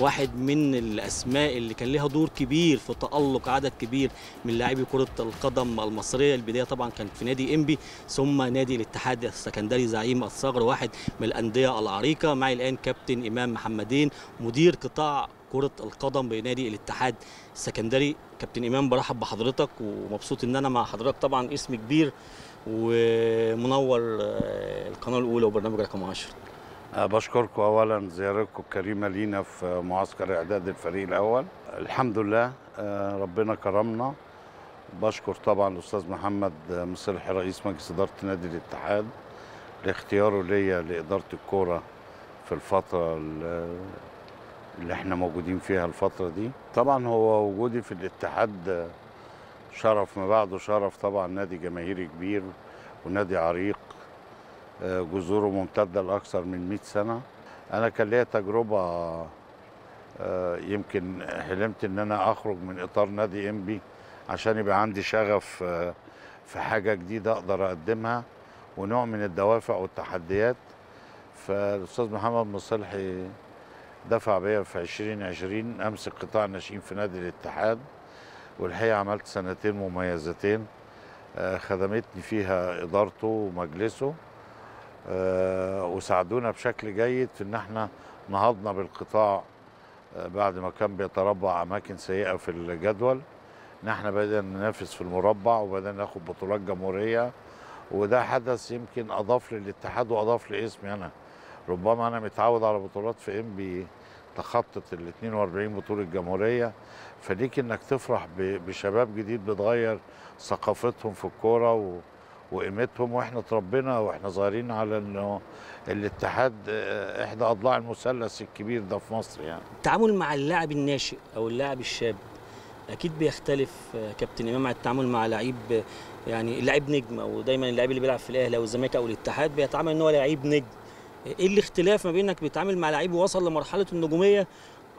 واحد من الاسماء اللي كان لها دور كبير في تألق عدد كبير من لاعبي كرة القدم المصرية. البداية طبعا كانت في نادي إنبي ثم نادي الاتحاد السكندري زعيم الصغر، واحد من الأندية العريقة. معي الآن كابتن إمام محمدين مدير قطاع كرة القدم بنادي الاتحاد السكندري. كابتن إمام برحب بحضرتك ومبسوط إن أنا مع حضرتك، طبعا اسم كبير ومنور القناة الأولى وبرنامج رقم 10. بشكركم أولا زيارتكم الكريمة لينا في معسكر إعداد الفريق الأول. الحمد لله ربنا كرمنا. بشكر طبعا الأستاذ محمد مصلحي رئيس مجلس إدارة نادي الاتحاد لاختياره ليا لإدارة الكورة في الفترة اللي احنا موجودين فيها الفترة دي. طبعا هو وجودي في الاتحاد شرف ما بعده شرف، طبعا نادي جماهيري كبير ونادي عريق جذوره ممتدة لأكثر من 100 سنة. أنا كان ليا تجربة، يمكن حلمت إن أنا أخرج من إطار نادي إنبي عشان يبقى عندي شغف في حاجة جديدة أقدر أقدمها ونوع من الدوافع والتحديات. فالأستاذ محمد مصلحي دفع بيا في 2020 أمسك قطاع ناشئين في نادي الاتحاد، والحقيقة عملت سنتين مميزتين خدمتني فيها إدارته ومجلسه وساعدونا بشكل جيد في إن احنا نهضنا بالقطاع بعد ما كان بيتربع أماكن سيئة في الجدول. إن احنا بدأنا ننافس في المربع وبدأنا ناخد بطولات جمهورية، وده حدث يمكن أضاف للاتحاد وأضاف لاسمي أنا. ربما أنا متعود على بطولات في إنبي تخطت ال 42 بطولة جمهورية، فليك إنك تفرح بشباب جديد بتغير ثقافتهم في الكورة وقيمتهم. واحنا اتربينا واحنا صغيرين على انه الاتحاد احدى اضلاع المثلث الكبير ده في مصر. يعني التعامل مع اللاعب الناشئ او اللاعب الشاب اكيد بيختلف كابتن امام عن التعامل مع لعيب، يعني لعيب نجم، او دايما اللعيب اللي بيلعب في الاهلي او الزمالك او الاتحاد بيتعامل ان هو لعيب نجم. ايه الاختلاف ما بين انك بتتعامل مع لعيب وصل لمرحله النجوميه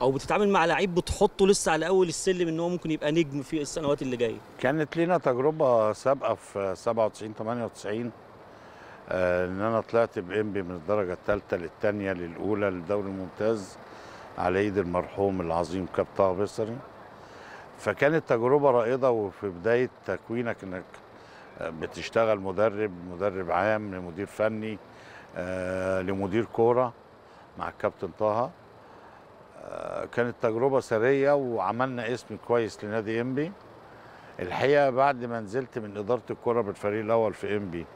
او بتتعامل مع لعيب بتحطه لسه على اول السلم ان هو ممكن يبقى نجم في السنوات اللي جايه؟ كانت لينا تجربه سابقه في 97 98 ان انا طلعت بإنبي من الدرجه الثالثه للثانيه للاولى للدوري الممتاز على ايد المرحوم العظيم كابتن طه بصري. فكانت تجربه رائده، وفي بدايه تكوينك انك بتشتغل مدرب عام لمدير فني لمدير كوره مع الكابتن طه. كانت تجربة سرية وعملنا اسم كويس لنادي إنبي. الحقيقة بعد ما نزلت من إدارة الكرة بالفريق الأول في إنبي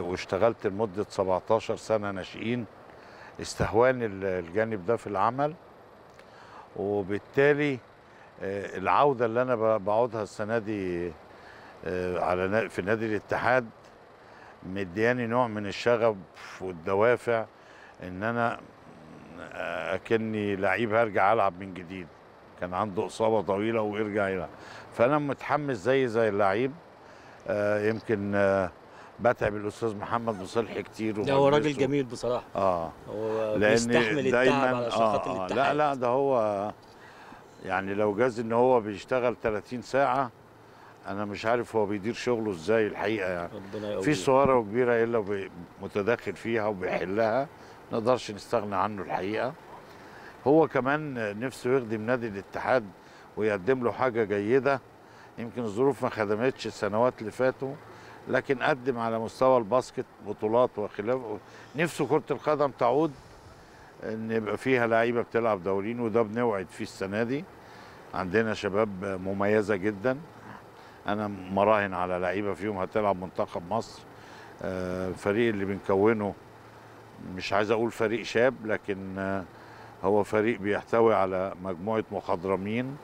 واشتغلت لمدة 17 سنة ناشئين، استهواني الجانب ده في العمل، وبالتالي العودة اللي أنا بعودها السنة دي في نادي الاتحاد مدياني نوع من الشغف والدوافع إن أنا أكني لعيب هرجع ألعب من جديد. كان عنده إصابة طويلة ويرجع يلعب، فأنا متحمس زي اللعيب. يمكن بتعب الأستاذ محمد مصلحي كتير، ده هو راجل جميل بصراحة. هو بيستحمل التعب على شرطات الاتحاد. لا ده هو يعني لو جاز إن هو بيشتغل 30 ساعة، أنا مش عارف هو بيدير شغله إزاي الحقيقة. يعني في صغيرة وكبيرة إلا متداخل فيها وبيحلها، ما نقدرش نستغنى عنه الحقيقه. هو كمان نفسه يخدم نادي الاتحاد ويقدم له حاجه جيده. يمكن الظروف ما خدمتش السنوات اللي فاتوا، لكن قدم على مستوى الباسكت بطولات وخلافه. نفسه كره القدم تعود ان يبقى فيها لعيبه بتلعب دوليين، وده بنوعد فيه السنه دي. عندنا شباب مميزه جدا، انا مراهن على لعيبه فيهم هتلعب منتخب مصر. الفريق اللي بنكونه مش عايز اقول فريق شاب، لكن هو فريق بيحتوي على مجموعه مخضرمين،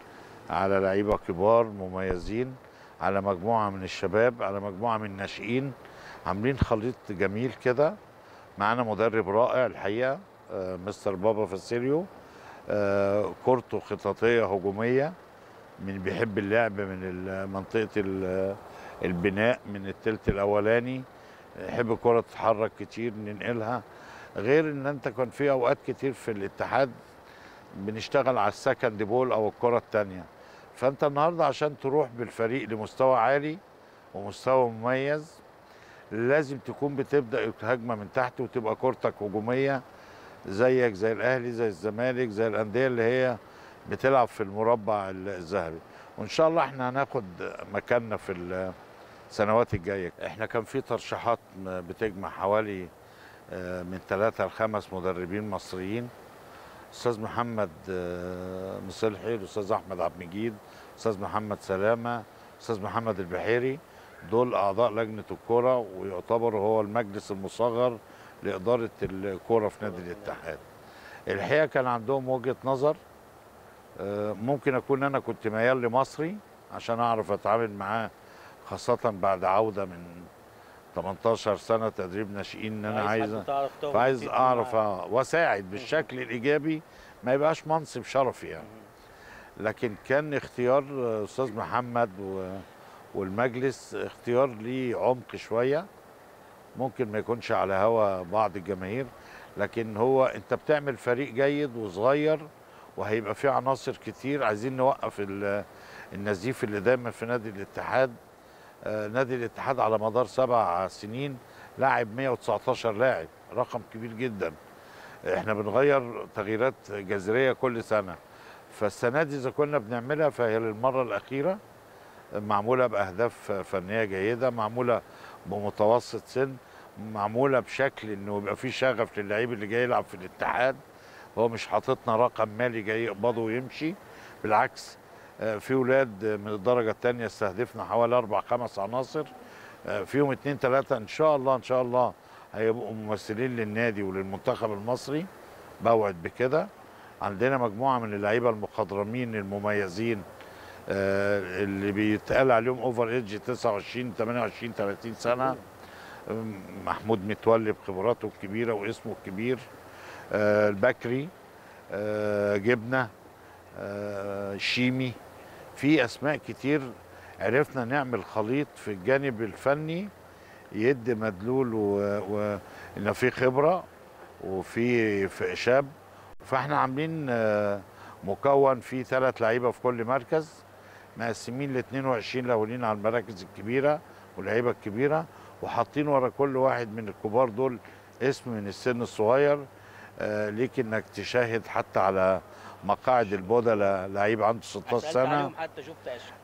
على لعيبه كبار مميزين، على مجموعه من الشباب، على مجموعه من الناشئين. عاملين خليط جميل كده. معانا مدرب رائع الحقيقه، مستر بابا فاسيليو. كورته خططيه هجوميه، من بيحب اللعب من منطقه البناء من الثلث الاولاني، يحب الكره تتحرك كتير ننقلها. غير ان انت كان في اوقات كتير في الاتحاد بنشتغل على السكند بول او الكره الثانيه. فانت النهارده عشان تروح بالفريق لمستوى عالي ومستوى مميز لازم تكون بتبدا الهجمه من تحت وتبقى كورتك هجوميه زيك زي الاهلي زي الزمالك زي الانديه اللي هي بتلعب في المربع الذهبي، وان شاء الله احنا هناخد مكاننا في السنوات الجايه. احنا كان في ترشيحات بتجمع حوالي من 3 ل5 مدربين مصريين، الاستاذ محمد مصلحي، الاستاذ احمد عبد المجيد، الاستاذ محمد سلامة، الاستاذ محمد البحيري، دول اعضاء لجنه الكوره ويعتبر هو المجلس المصغر لاداره الكوره في نادي الاتحاد. الحقيقه كان عندهم وجهه نظر، ممكن اكون انا كنت ميال لمصري عشان اعرف اتعامل معاه، خاصه بعد عوده من 18 سنه تدريب ناشئين، ان انا عايز اعرف واساعد بالشكل الايجابي، ما يبقاش منصب شرفي يعني. لكن كان اختيار استاذ محمد والمجلس اختيار ليه عمق شويه، ممكن ما يكونش على هوا بعض الجماهير، لكن هو انت بتعمل فريق جيد وصغير وهيبقى فيه عناصر كتير. عايزين نوقف النزيف اللي دايما في نادي الاتحاد. نادي الاتحاد على مدار 7 سنين لاعب 119 لاعب، رقم كبير جدا. احنا بنغير تغييرات جذريه كل سنه، فالسنه دي اذا كنا بنعملها فهي للمره الاخيره، معموله باهداف فنيه جيده، معموله بمتوسط سن، معموله بشكل انه يبقى في شغف للعيب اللي جاي يلعب في الاتحاد. هو مش حاططنا رقم مالي جاي يقبضه ويمشي، بالعكس في ولاد من الدرجه الثانيه استهدفنا حوالي 4 5 عناصر، فيهم 2 3 ان شاء الله هيبقوا ممثلين للنادي وللمنتخب المصري، بوعد بكده. عندنا مجموعه من اللعيبه المخضرمين المميزين اللي بيتقال عليهم اوفر ايدج 29 28 30 سنه، محمود متولي بخبراته الكبيره واسمه الكبير، البكري، جبنه، شيمي، في اسماء كتير. عرفنا نعمل خليط في الجانب الفني يدي مدلول وان في خبره وفي شاب. فاحنا عاملين مكون فيه 3 لعيبه في كل مركز، مقسمين ل 22 لاعبين على المراكز الكبيره واللعيبه الكبيره، وحاطين ورا كل واحد من الكبار دول اسم من السن الصغير، ليك انك تشاهد حتى على مقاعد البودلة لعيب عنده 16 سنه،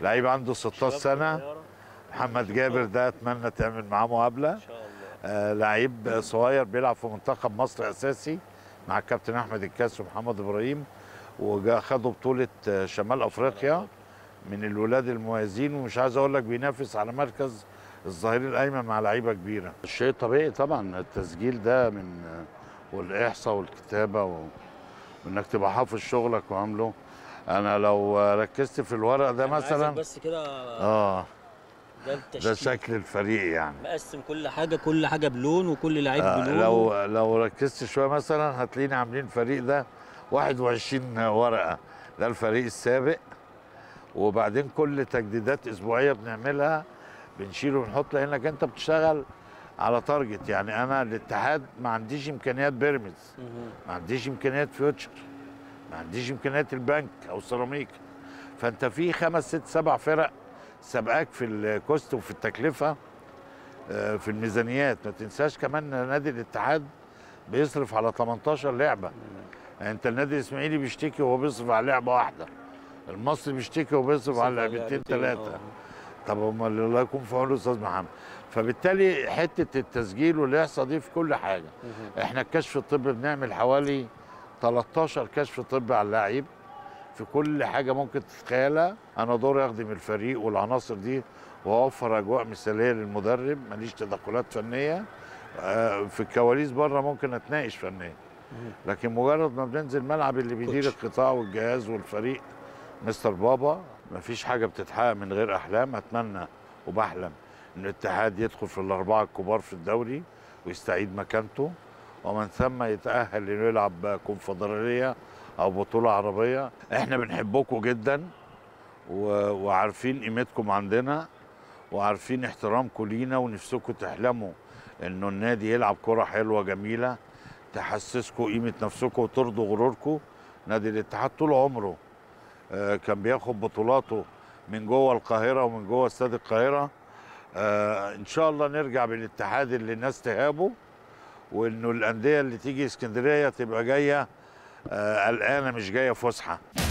لعيب عنده 16 سنه محمد جابر ده، اتمنى تعمل معاه مقابله ان شاء الله. لعيب صغير بيلعب في منتخب مصر اساسي مع الكابتن احمد الكاس ومحمد ابراهيم، وخدوا بطوله شمال افريقيا، من الولاد المميزين، ومش عايز اقول لك بينافس على مركز الظهير الايمن مع لعيبه كبيره. الشيء طبيعي طبعا، التسجيل ده من والاحصاء والكتابه وانك تبقى حافظ شغلك وعامله. انا لو ركزت في الورق ده مثلا بس كده ده شكل الفريق يعني، مقسم كل حاجه بلون، وكل لعيب بلون. لو ركزت شويه مثلا هتلاقيني عاملين فريق ده 21 ورقه، ده الفريق السابق، وبعدين كل تجديدات اسبوعيه بنعملها بنشيله ونحط، لانك انت بتشتغل على تارجت. يعني انا الاتحاد ما عنديش امكانيات بيراميدز، ما عنديش امكانيات فيوتشر، ما عنديش امكانيات البنك او السيراميكا، فانت في 5 6 7 فرق سبقاك في الكوست وفي التكلفه في الميزانيات. ما تنساش كمان نادي الاتحاد بيصرف على 18 لعبه، يعني انت النادي الاسماعيلي بيشتكي وهو بيصرف على لعبه واحده، المصري بيشتكي وبيصرف على لعبتين 3. طب امال الله يكون في عونه الاستاذ محمد. فبالتالي حته التسجيل والاحصاء دي في كل حاجه. احنا الكشف الطبي بنعمل حوالي 13 كشف طبي على اللعيب في كل حاجه ممكن تتخيلها. انا دوري اخدم الفريق والعناصر دي واوفر اجواء مثاليه للمدرب، ماليش تدخلات فنيه في الكواليس بره، ممكن اتناقش فنيا، لكن مجرد ما بننزل ملعب اللي بيدير القطاع والجهاز والفريق مستر بابا. مفيش حاجه بتتحقق من غير احلام، اتمنى وبحلم ان الاتحاد يدخل في ال4 الكبار في الدوري ويستعيد مكانته، ومن ثم يتاهل انه يلعب كونفدراليه او بطوله عربيه. احنا بنحبكم جدا وعارفين قيمتكم عندنا وعارفين احترامكم لينا، ونفسكم تحلموا انه النادي يلعب كره حلوه جميله تحسسكم قيمه نفسكم وترضوا غروركم. نادي الاتحاد طول عمره كان بياخد بطولاته من جوه القاهره ومن جوه استاد القاهره. ان شاء الله نرجع بالاتحاد اللي الناس تهابه، وانه الانديه اللي تيجي اسكندريه تبقى جايه قلقانه مش جايه فسحه.